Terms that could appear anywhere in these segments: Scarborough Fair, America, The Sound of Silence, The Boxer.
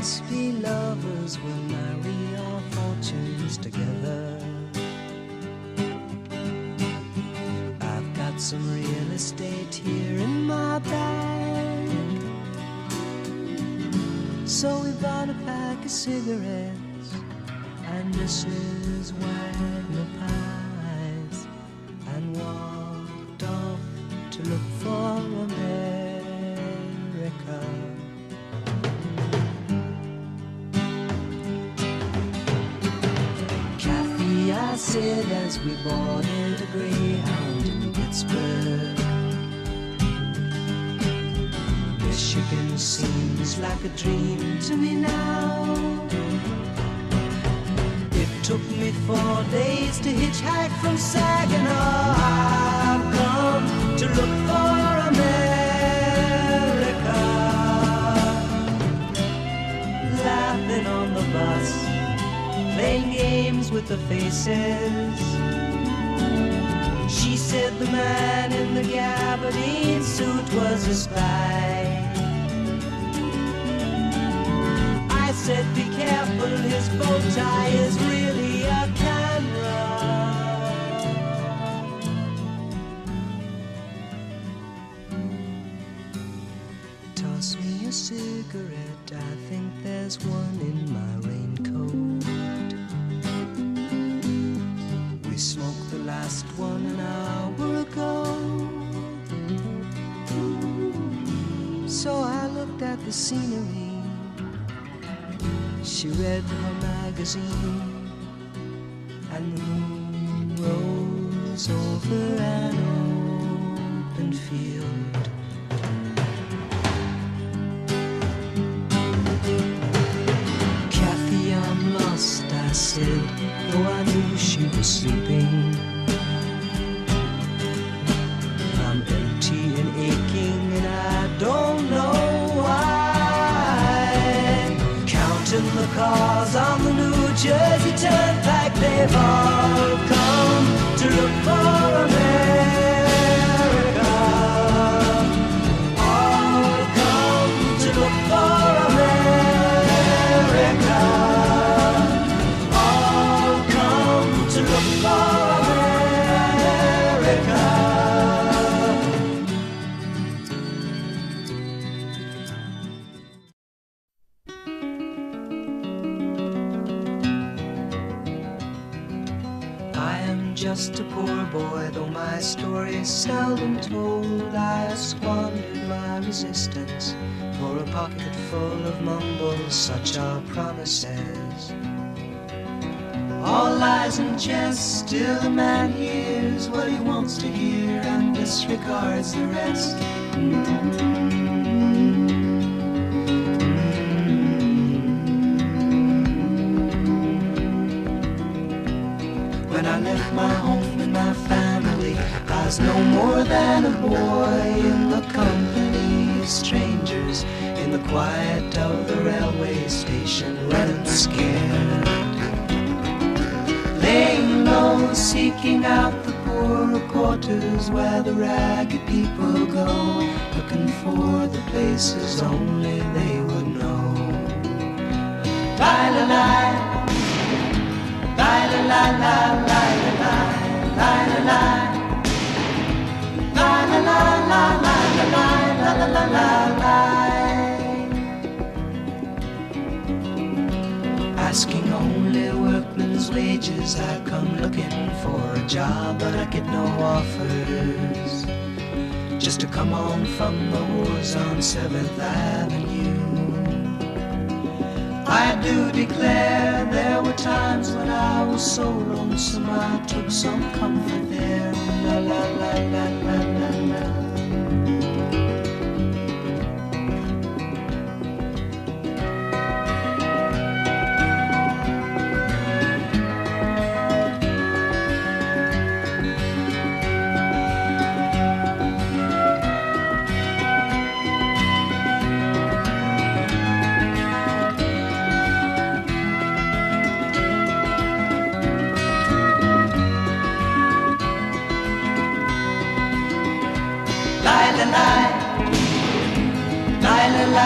must be lovers, we'll marry our fortunes together. I've got some real estate here in my bag, so we bought a pack of cigarettes and Mrs. Wagner pies, and walked off to look for America. I said as we boarded a Greyhound in Pittsburgh, Michigan seems like a dream to me now. It took me 4 days to hitchhike from Saginaw. I've come to look for America. Laughing on the bus, playing games with the faces. She said the man in the gabardine suit was a spy. I said, be careful, his bow tie is really a camera. Toss me a cigarette, I think there's one in my raincoat. Smoked the last one an hour ago, so I looked at the scenery. She read her magazine, and the moon rose over an open field. Kathy, I'm lost, I said, though I knew she was sleeping. I'm empty and aching, and I don't know why. Counting the cars on the New Jersey Turnpike, they've all come to look for America. All come to look for America. Just a poor boy, though my story's seldom told. I have squandered my resistance for a pocket full of mumbles, such are promises. All lies and jest, still a man hears what he wants to hear and disregards the rest. When I left my home and my family, I was no more than a boy in the company of strangers, in the quiet of the railway station, running scared, laying low, seeking out the poorer quarters where the ragged people go, looking for the places only they would know. Bye-la-la, la la la la la la la la la la la la la la la. Asking only workmen's wages, I come looking for a job, but I get no offers. Just to come home from the wars on 7th Avenue. I do declare there were times when I was so lonesome I took some comfort there. La la la la la la la. La la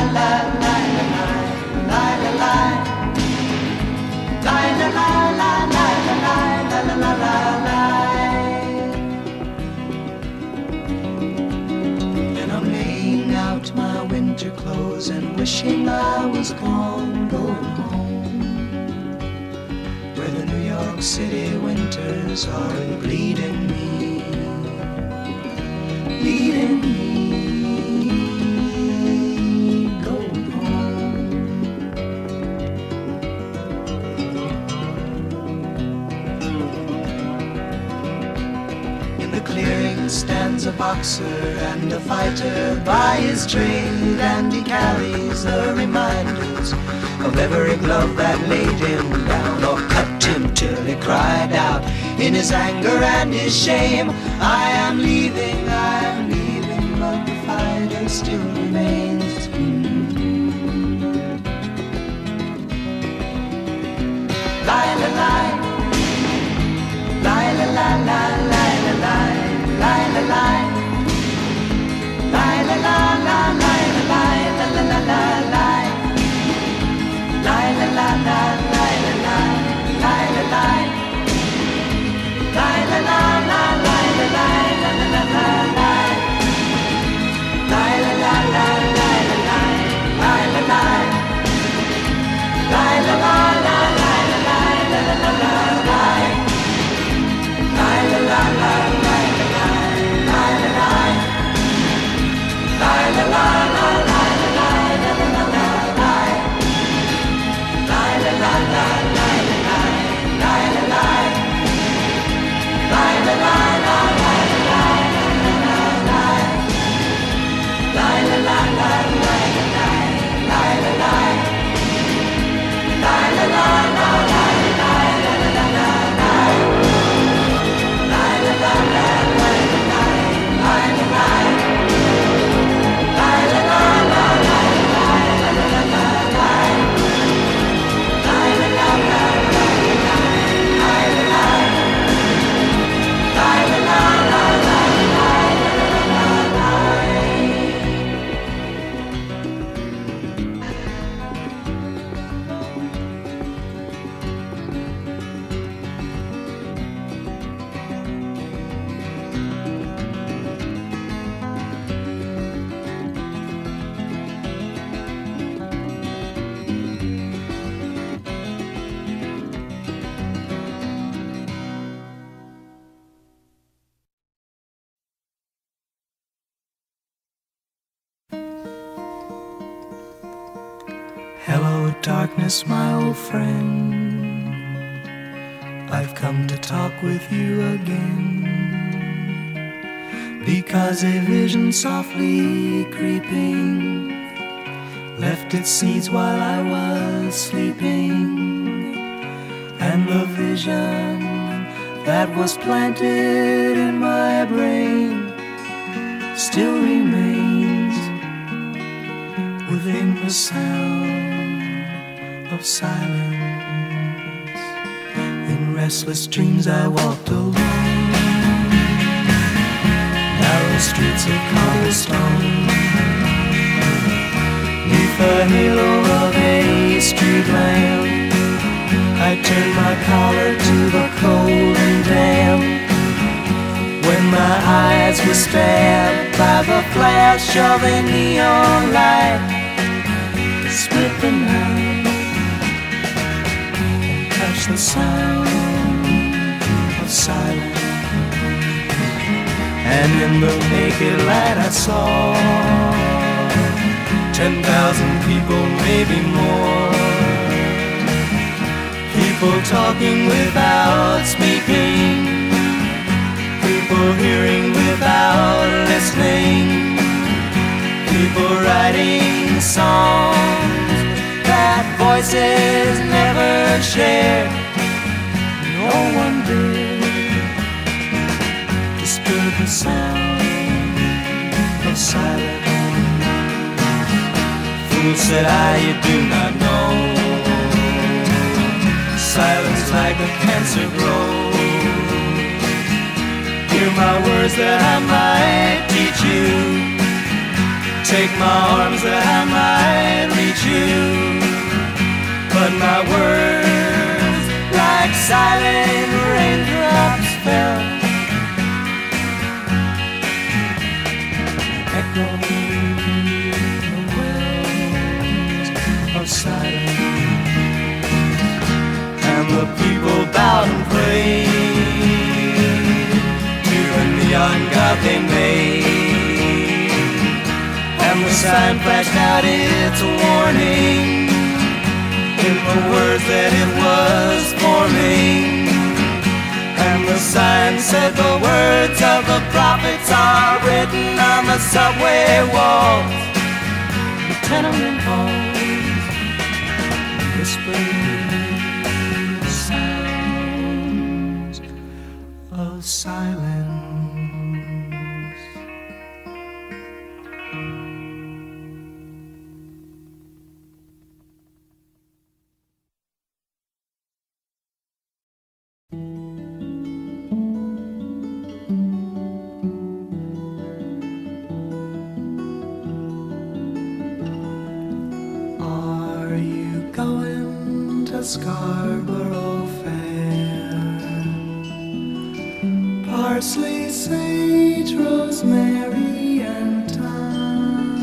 la la la la la la. my winter clothes and wishing I was gone, going home, where the New York City winters are bleeding me, bleeding me, going home. In the clearing stands a boxer and a fighter by his trade, and he carries the reminders of every glove that laid him down or cut him till he cried out in his anger and his shame, I am leaving, I am leaving, but the fighter still remains. La la la, la la la la la la la la la. Hello darkness, my old friend, I've come to talk with you again, because a vision softly creeping left its seeds while I was sleeping, and the vision that was planted in my brain still remains within the sound of silence. In restless dreams I walked alone, narrow streets of cobblestone, neath the halo of a street lamp, I turned my collar to the cold and damp, when my eyes were stabbed by the flash of a neon light, split the night, the sound of silence. And in the naked light I saw 10,000 people, maybe more, people talking without speaking, people hearing without listening, people writing songs that voices never shared. No one did disturb the sound of silence. Fool, said I, you do not know, silence like a cancer grows. Hear my words that I might teach you, take my arms that I might reach you, but my words like silent raindrops fell, echoing sign flashed out its warning in the words that it was forming. And the sign said the words of the prophets are written on the subway walls, the tenement halls, whispering the sounds of silence. Scarborough Fair, parsley, sage, rosemary, and thyme.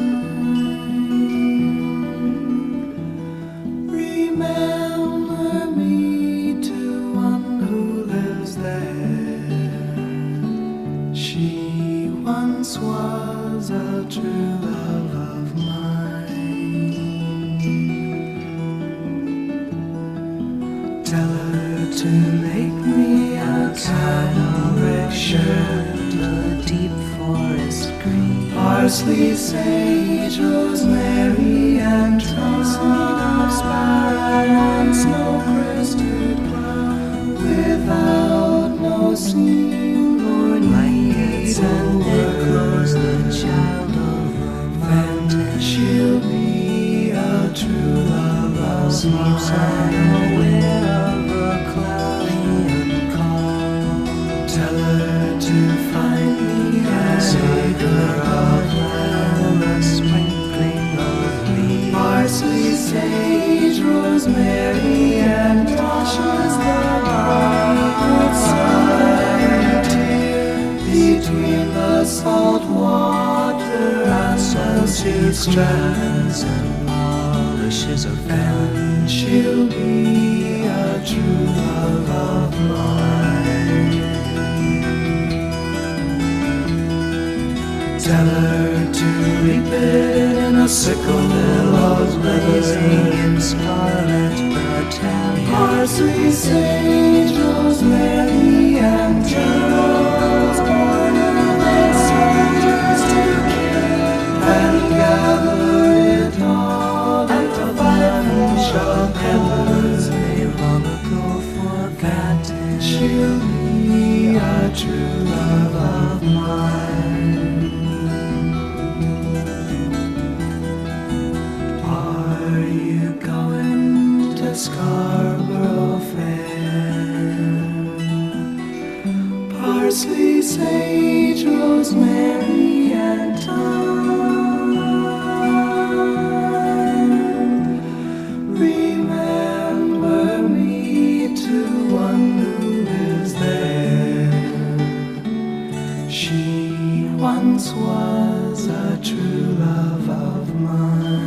Remember me to one who lives there. She once was a true love of mine. To make me a flannel red shirt, a deep forest green, parsley, sage, rosemary, and thyme, snow-crested cloud, without no seam or need, and it grows the child of mine. And she'll be a true love of mine. Sage, rosemary, and Tasha's the between the salt water and the strands and polishes of and she'll be a true love of mine. Tell her to reap it in a sickle billows blazing in scarlet battalion, parsley, sage, rosemary, and geraniums born in the soldiers to kill, and gather it all at the financial pillars they long ago forgot. She'll be a true love of mine. Scarborough Fair, parsley, sage, rosemary, and thyme. Remember me to one who lives there. She once was a true love of mine.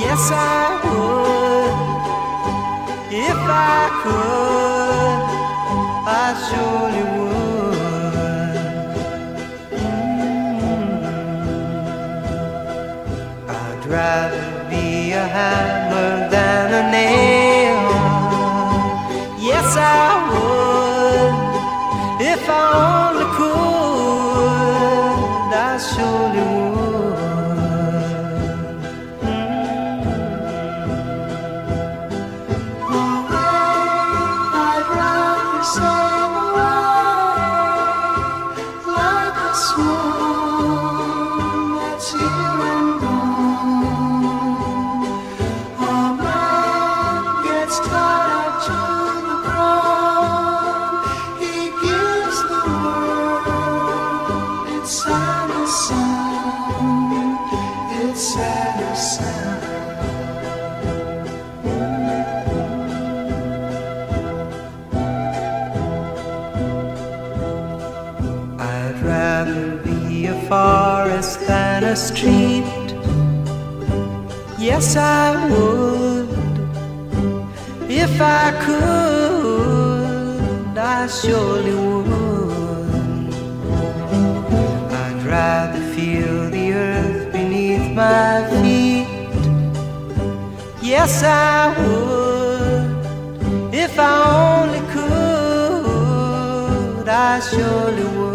If I only could. Forest than a street, yes I would. If I could, I surely would. I'd rather feel the earth beneath my feet, yes I would. If I only could, I surely would.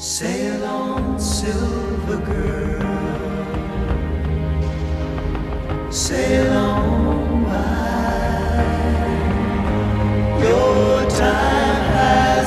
Sail on, silver girl, sail on by. Your time has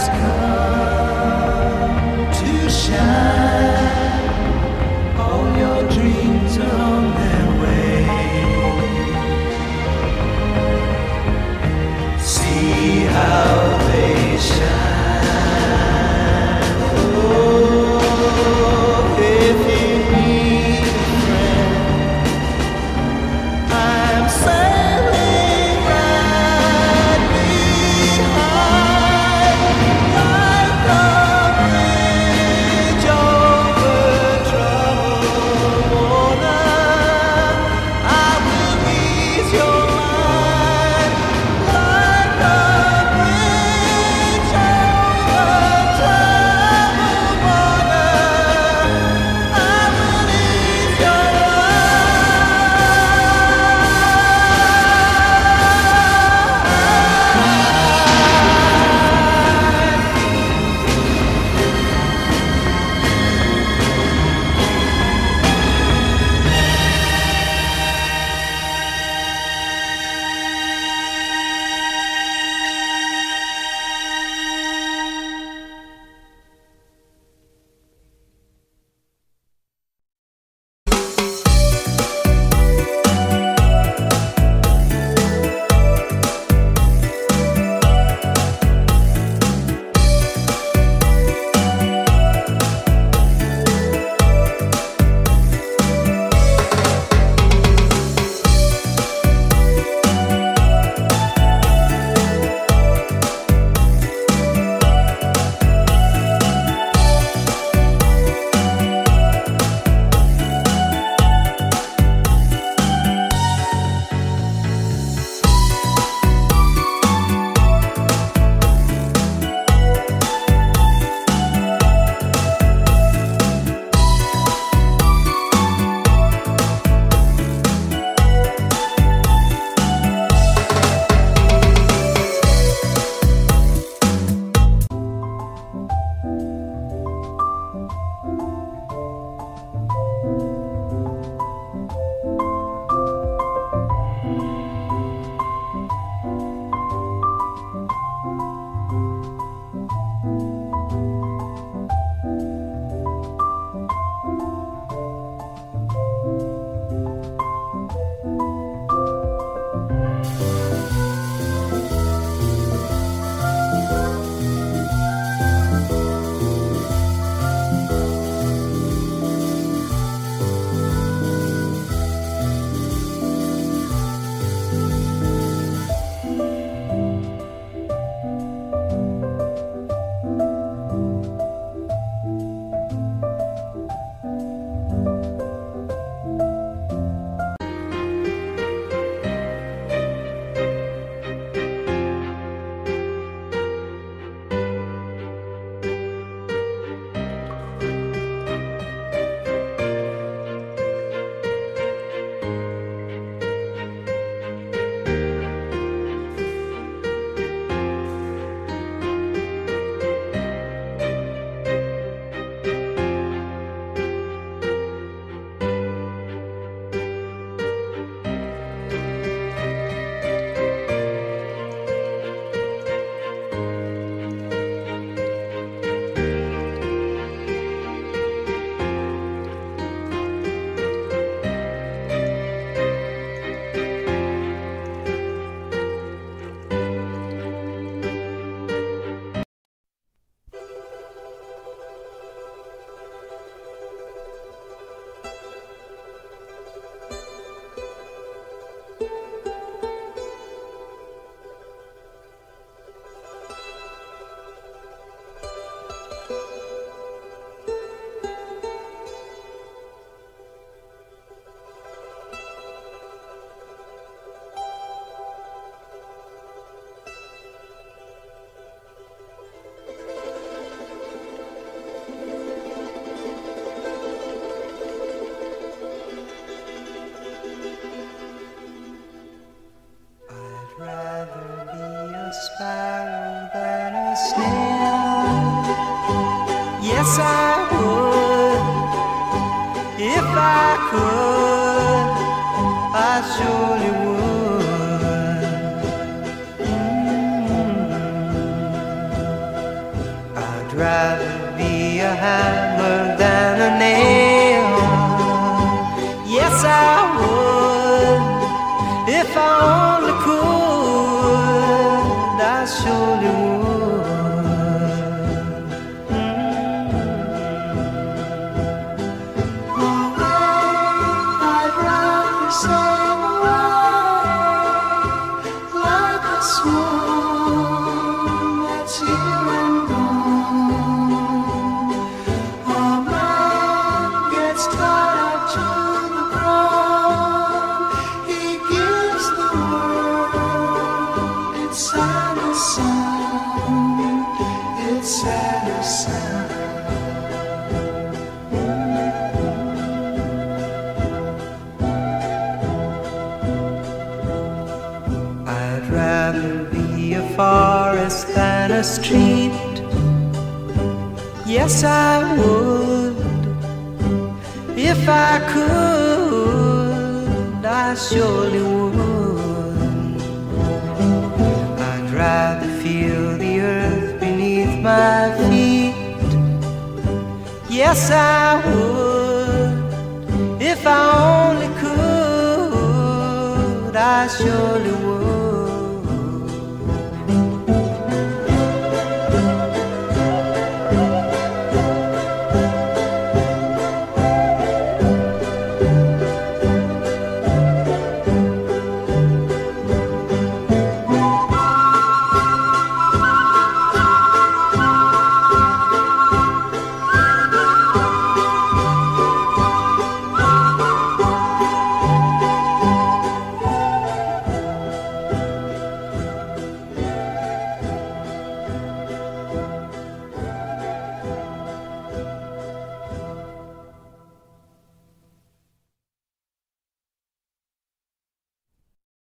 yes, I would. If I could, I surely would. I'd rather be a hammer than a nail. Yes, I would. If I only could, I surely would. Forest than a street. Yes, I would. If I could, I surely would. I'd rather feel the earth beneath my feet. Yes, I would. If I only could, I surely would.